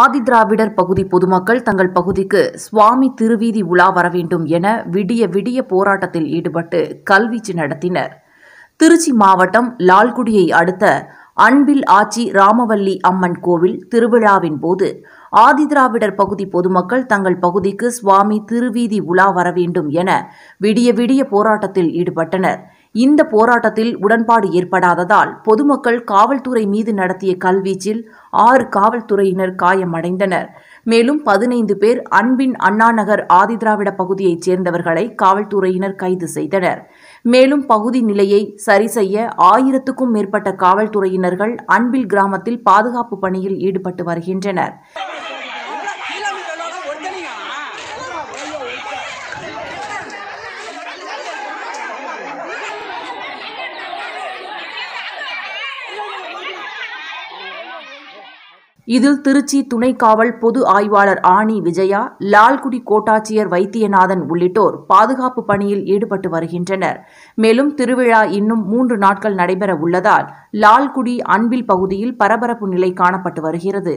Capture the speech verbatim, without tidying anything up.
ஆதிதிராவிடர் பகுதி பொதுமக்கள் தங்கள் பகுதிக்கு சுவாமி திருவீதி உலா வர வேண்டும் என விடிய விடிய போராட்டத்தில் ஈடுபட்டு கல்வீச்சு நடத்தினர். திருச்சி மாவட்டம் லால்குடியை அடுத்த அன்பில் ஆச்சி ராமவல்லி அம்மன் கோவில் திருவிழாவின் போது ஆதிதிராவிடர் பகுதி பொதுமக்கள் தங்கள் பகுதிக்கு சுவாமி திருவீதி உலா வர வேண்டும் என விடிய விடிய போராட்டத்தில் ஈடுபட்டனர். இந்த போராட்டத்தில் உடன்பாடு ஏற்படாததால் பொதுமக்கள் காவல்துறை மீது நடத்திய கல்வீச்சில் ஆறு காவல்துறையினர் காயமடைந்தனர். மேலும் பதினைந்து பேர் அன்பின் அண்ணாநகர் ஆதிதிராவிட பகுதியைச் சேர்ந்தவர்களை காவல்துறையினர் கைது செய்தனர். மேலும் பகுதி நிலையை சரி செய்ய ஆயிரத்துக்கும் மேற்பட்ட காவல்துறையினர்கள் அன்பில் கிராமத்தில் பாதுகாப்பு பணியில் ஈடுபட்டு வருகின்றனர். இதில் திருச்சி துணை காவல் பொது ஆய்வாளர் ஆணி விஜயா, லால்குடி கோட்டாட்சியர் வைத்தியநாதன் உள்ளிட்டோர் பாதுகாப்பு பணியில் ஈடுபட்டு வருகின்றனர். மேலும் திருவிழா இன்னும் மூன்று நாட்கள் நடைபெற உள்ளதால் லால்குடி அன்பில் பகுதியில் பரபரப்பு நிலை காணப்பட்டு வருகிறது.